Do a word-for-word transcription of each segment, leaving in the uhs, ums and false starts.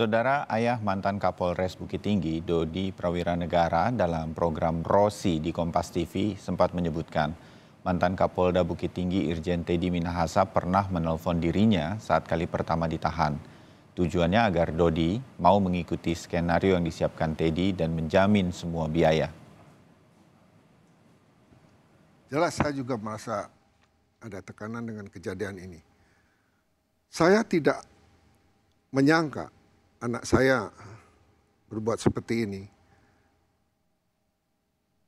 Saudara, ayah mantan Kapolres Bukit Tinggi, Dody Prawiranegara, dalam program ROSI di Kompas T V sempat menyebutkan mantan Kapolda Bukit Tinggi Irjen Teddy Minahasa pernah menelpon dirinya saat kali pertama ditahan. Tujuannya agar Dody mau mengikuti skenario yang disiapkan Teddy dan menjamin semua biaya. Jelas saya juga merasa ada tekanan dengan kejadian ini. Saya tidak menyangka anak saya berbuat seperti ini.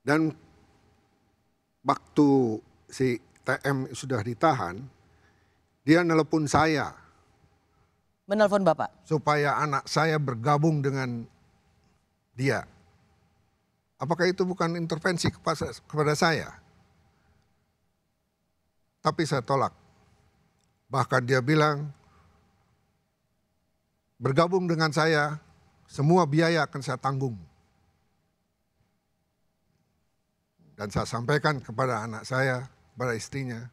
Dan waktu si T M sudah ditahan, dia nelpon saya. Menelpon Bapak? Supaya anak saya bergabung dengan dia. Apakah itu bukan intervensi kepada saya? Tapi saya tolak. Bahkan dia bilang, bergabung dengan saya, semua biaya akan saya tanggung. Dan saya sampaikan kepada anak saya, kepada istrinya,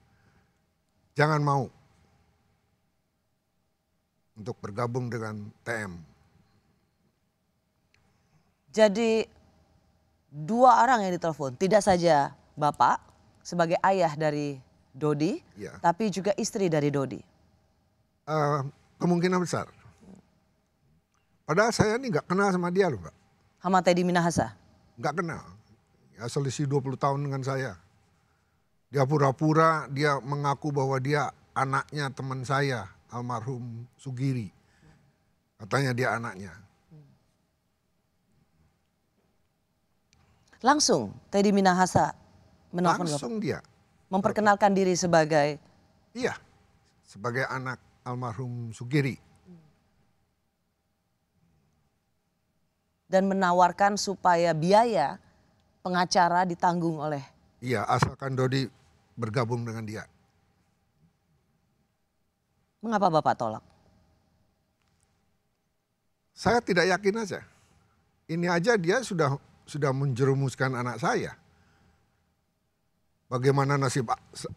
jangan mau untuk bergabung dengan T M. Jadi dua orang yang ditelepon, tidak saja Bapak sebagai ayah dari Dody, ya, tapi juga istri dari Dody. Uh, kemungkinan besar. Padahal saya ini nggak kenal sama dia loh, Mbak. Sama Teddy Minahasa? Nggak kenal. Ya, selisih dua puluh tahun dengan saya. Dia pura-pura, dia mengaku bahwa dia anaknya teman saya, almarhum Sugiri. Katanya dia anaknya. Langsung Teddy Minahasa menelpon Langsung Bapak. Dia. Memperkenalkan diri sebagai? Iya, sebagai anak almarhum Sugiri. Dan menawarkan supaya biaya pengacara ditanggung oleh? Iya, asalkan Dody bergabung dengan dia. Mengapa Bapak tolak? Saya tidak yakin aja. Ini aja dia sudah sudah menjerumuskan anak saya. Bagaimana nasib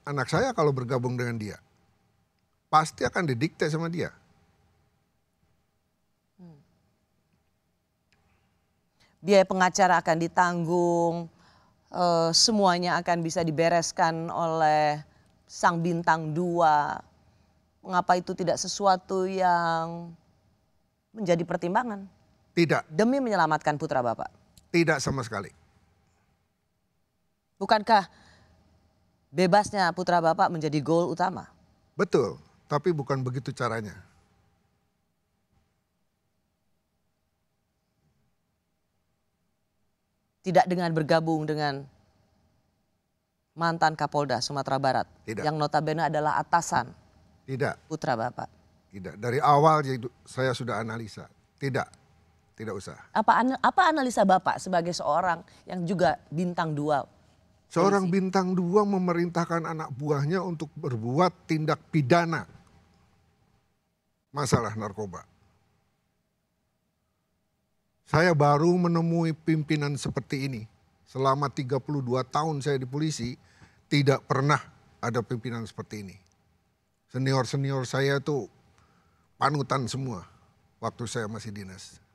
anak saya kalau bergabung dengan dia? Pasti akan didikte sama dia. Biaya pengacara akan ditanggung, eh, semuanya akan bisa dibereskan oleh sang bintang dua. Mengapa itu tidak sesuatu yang menjadi pertimbangan? Tidak. Demi menyelamatkan putra Bapak? Tidak sama sekali. Bukankah bebasnya putra Bapak menjadi goal utama? Betul, tapi bukan begitu caranya. Tidak dengan bergabung dengan mantan Kapolda Sumatera Barat. Tidak. Yang notabene adalah atasan. Tidak. Putra Bapak. Tidak. Dari awal saya sudah analisa. Tidak. Tidak usah. Apa, apa analisa Bapak sebagai seorang yang juga bintang dua? Seorang bintang dua memerintahkan anak buahnya untuk berbuat tindak pidana. Masalah narkoba. Saya baru menemui pimpinan seperti ini. Selama tiga puluh dua tahun saya di polisi, tidak pernah ada pimpinan seperti ini. Senior-senior saya itu panutan semua waktu saya masih dinas.